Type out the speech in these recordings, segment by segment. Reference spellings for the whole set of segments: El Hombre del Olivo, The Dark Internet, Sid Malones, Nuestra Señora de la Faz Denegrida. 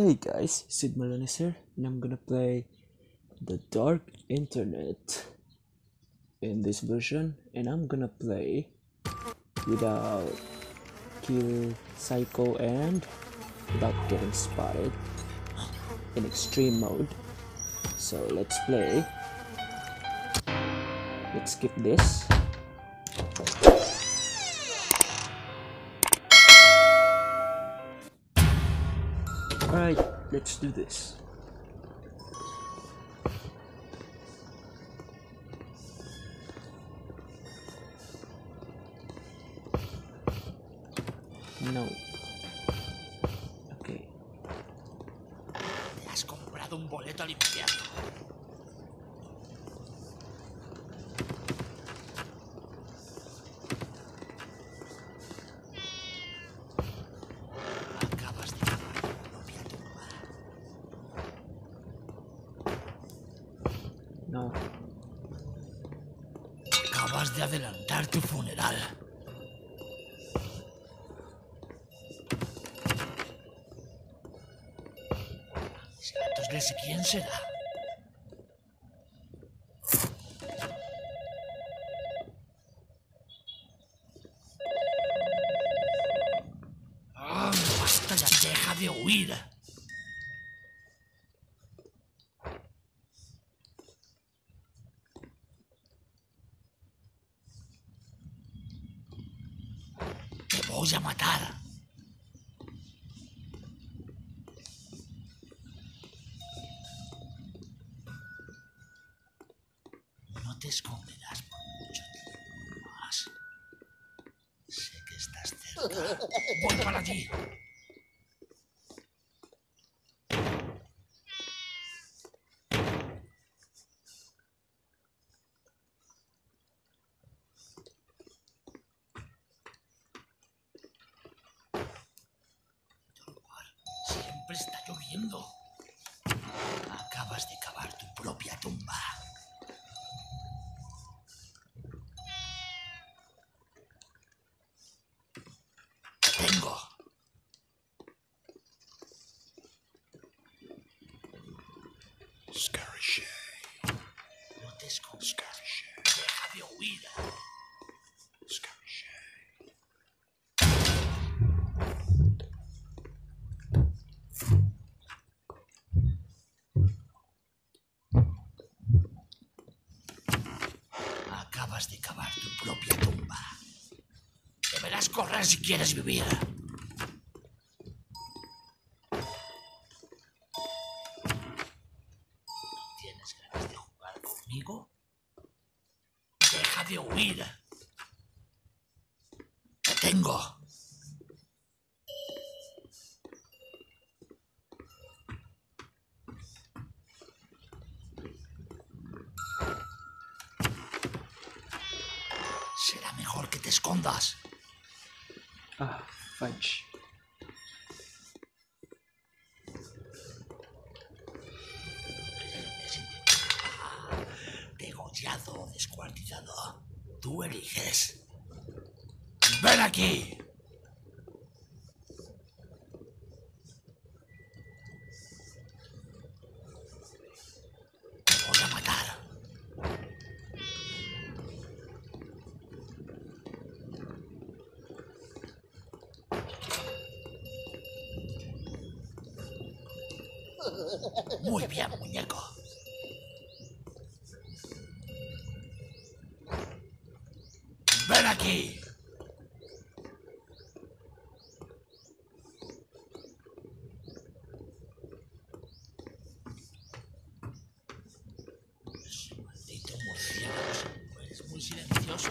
Hi guys, Sid Malones here, and I'm gonna play The Dark Internet in this version, and I'm gonna play without Kill Psycho and without getting spotted in extreme mode. So let's play. Let's skip this. Alright, let's do this. No. Ok. Has comprado un boleto al infierno. No. Acabas de adelantar tu funeral. Entonces, ¿quién será? ¡Ah, basta ya! ¡Deja de huir! Voy a matar. No te esconderás por mucho tiempo más. Sé que estás cerca. Voy para ti. Está lloviendo. Acabas de cavar tu propia tumba. Te tengo. Scary shit. No te escondas. Deja de huir. Scary shit. De cavar tu propia tumba. Deberás correr si quieres vivir. ¿Tienes ganas de jugar conmigo? Deja de huir. Te tengo. Será mejor que te escondas. Ah, fudge. Degollado o descuartizado. Tú eliges. ¡Ven aquí! Muy bien, muñeco. Ven aquí. Maldito murciélago, eres muy silencioso.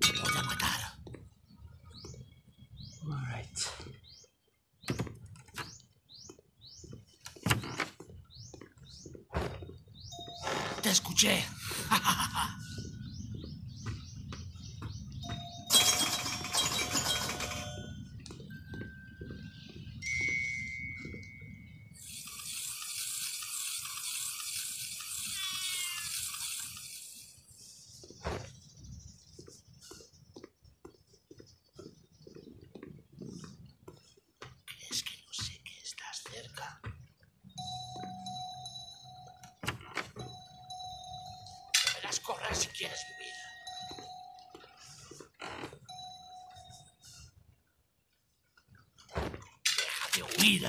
Te voy a matar. All right. Te escuché. correr si quieres vivir. Deja de huir.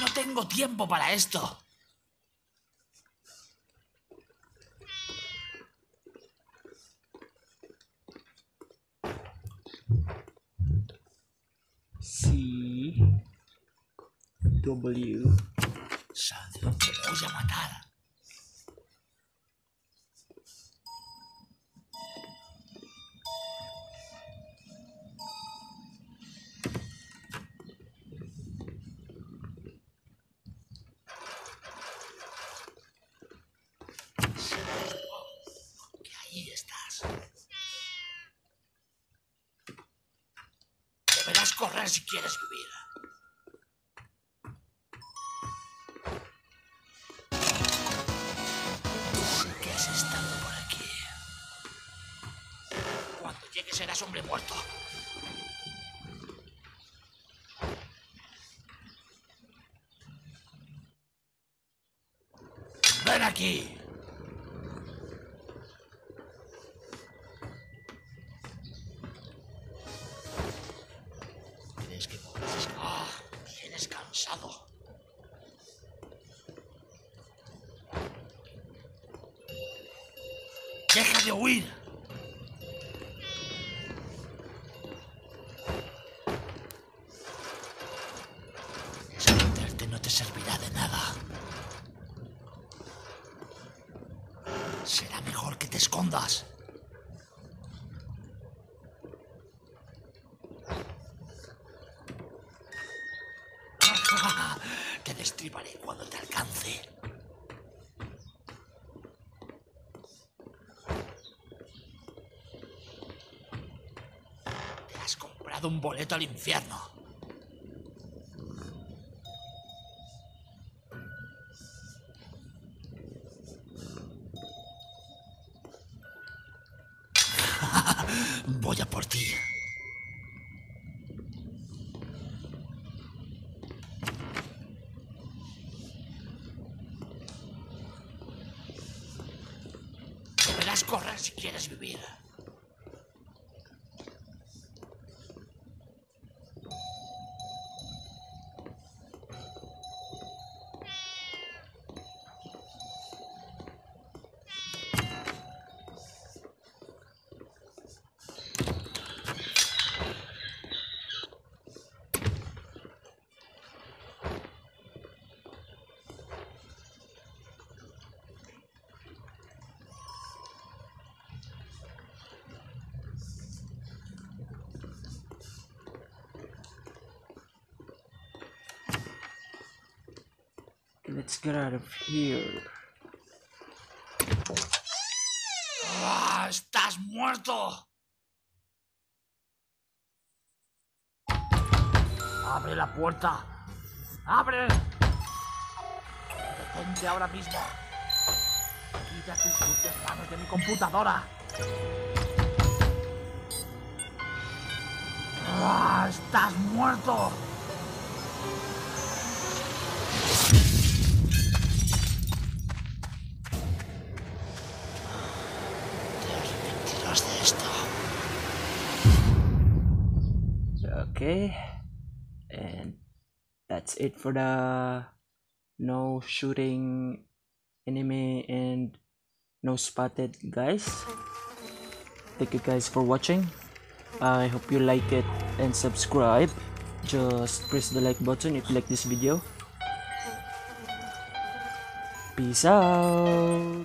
No tengo tiempo para esto. W. Sandro, te voy a matar. Que ahí estás. Deberás correr si quieres vivir. Serás hombre muerto. Ven aquí. ¿Crees que podrás escapar? Ah, vienes cansado. Deja de huir. Será mejor que te escondas. Te destriparé cuando te alcance. Te has comprado un boleto al infierno. Voy a por ti. Deberás correr si quieres vivir. Let's get out of here. Oh, ¡estás muerto! ¡Abre la puerta! ¡Abre! ¡Detente ahora mismo! ¡Quita tus sucias manos de mi computadora! Oh, ¡estás muerto! Okay, and that's it for the no shooting enemy and no spotted guys. Thank you guys for watching. I hope you like it and subscribe. Just press the like button if you like this video. Peace out.